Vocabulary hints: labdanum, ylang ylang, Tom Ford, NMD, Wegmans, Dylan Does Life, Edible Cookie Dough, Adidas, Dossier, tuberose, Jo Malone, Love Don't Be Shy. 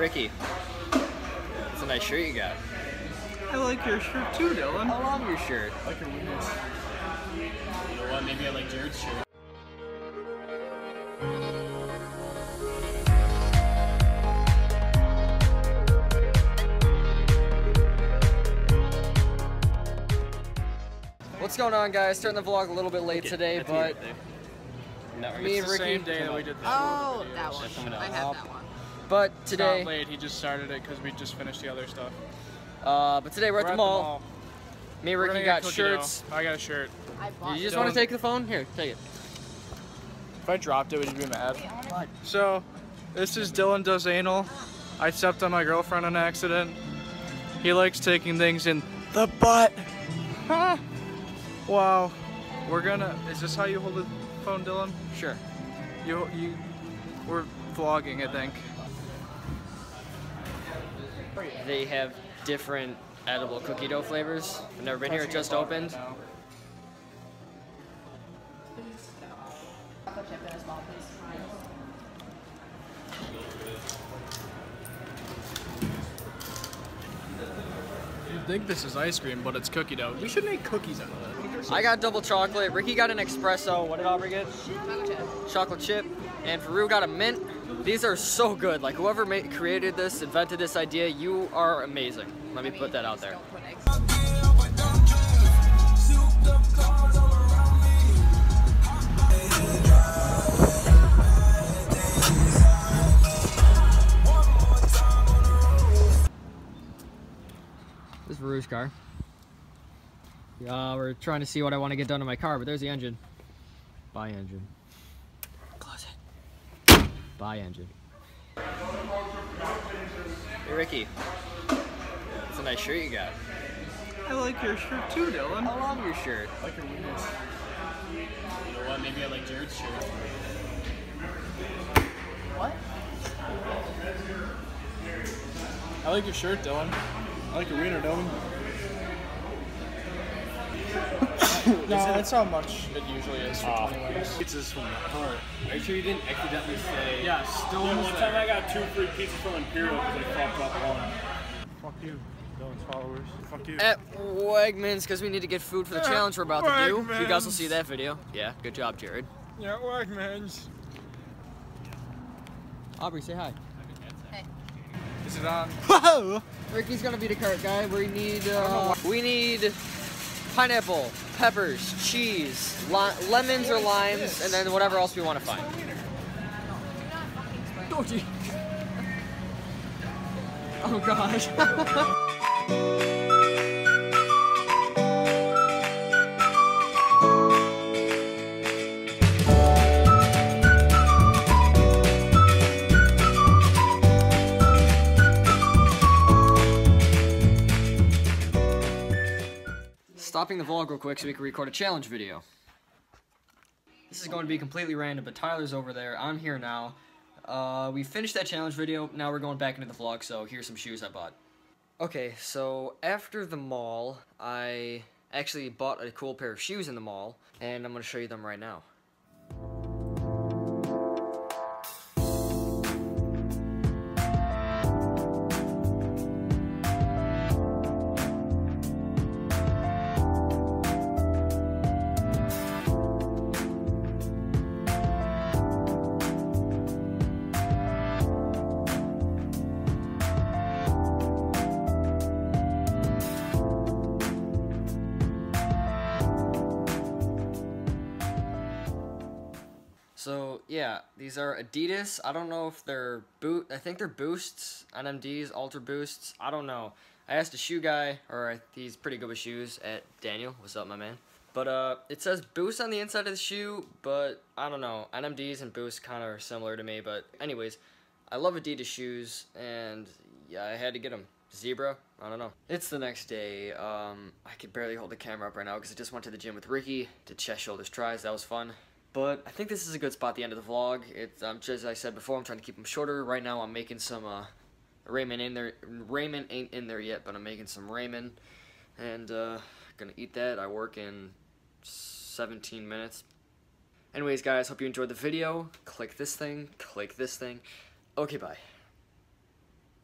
Ricky. That's a nice shirt you got. I like your shirt too, Dylan. I love your shirt. I like your wings. You know what? Maybe I like Jared's shirt. What's going on, guys? Starting the vlog a little bit late today, but me and Ricky. It's the same day that we did that. Oh, that one. I have that one. But today, it's not late. He just started it because we just finished the other stuff. But today we're at the mall. Me and Ricky got shirts. I got a shirt. You just want to take the phone? Here, take it. If I dropped it, would you be mad? So, this is Dylan Does Anal. I stepped on my girlfriend on accident. He likes taking things in the butt. Huh? Wow, we're gonna. Is this how you hold the phone, Dylan? Sure. You. We're vlogging, I think. They have different edible cookie dough flavors. I've never been here. It just opened. You'd think this is ice cream, but it's cookie dough. We should make cookies out of it. I got double chocolate, Ricky got an espresso, what did Aubrey get? Chocolate chip. And Faru got a mint. These are so good, like whoever created this, invented this idea, you are amazing. Let me put that out there. This is Faru's car. We're trying to see what I want to get done to my car, but there's the engine. Bye, engine. Close it. Bye, engine. Hey, Ricky. That's a nice shirt you got. I like your shirt too, Dylan. I love your shirt. I like your wings. You know what? Maybe I like Jared's shirt. What? I like your shirt, Dylan. I like your wiener, Dylan. No, that's how much it usually is. It's this one. Are you sure you didn't accidentally say? Yeah, still. Yeah, one time I got 2 free pizzas from Imperial because I fucked up one. Fuck you, Dylan's followers. Fuck you. At Wegmans, because we need to get food for the challenge we're about to do. You guys will see that video. Yeah, good job, Jared. Yeah, Wegmans. Aubrey, say hi. Hey. Is it on? Whoa! Ricky's gonna be the cart guy. We need pineapple, peppers, cheese, lemons or limes, and then whatever else we want to find. Oh gosh. Stopping the vlog real quick so we can record a challenge video. This is going to be completely random, but Tyler's over there. I'm here now. We finished that challenge video. Now we're going back into the vlog, so here's some shoes I bought. Okay, so after the mall, I actually bought a cool pair of shoes in the mall, and I'm going to show you them right now. So yeah, these are Adidas. I don't know if they're I think they're Boosts, NMDs, Ultra Boosts. I don't know. I asked a shoe guy, or he's pretty good with shoes, at Daniel. What's up, my man? But it says Boost on the inside of the shoe, but I don't know. NMDs and Boosts kind of are similar to me, but anyways, I love Adidas shoes, and yeah, I had to get them. Zebra? I don't know. It's the next day. I can barely hold the camera up right now because I just went to the gym with Ricky, did chest, shoulders, tries. That was fun. But I think this is a good spot at the end of the vlog. Just as I said before, I'm trying to keep them shorter. Right now I'm making some ramen in there. Ramen ain't in there yet, but I'm making some ramen. And gonna eat that. I work in 17 minutes. Anyways, guys, hope you enjoyed the video. Click this thing. Click this thing. Okay, bye.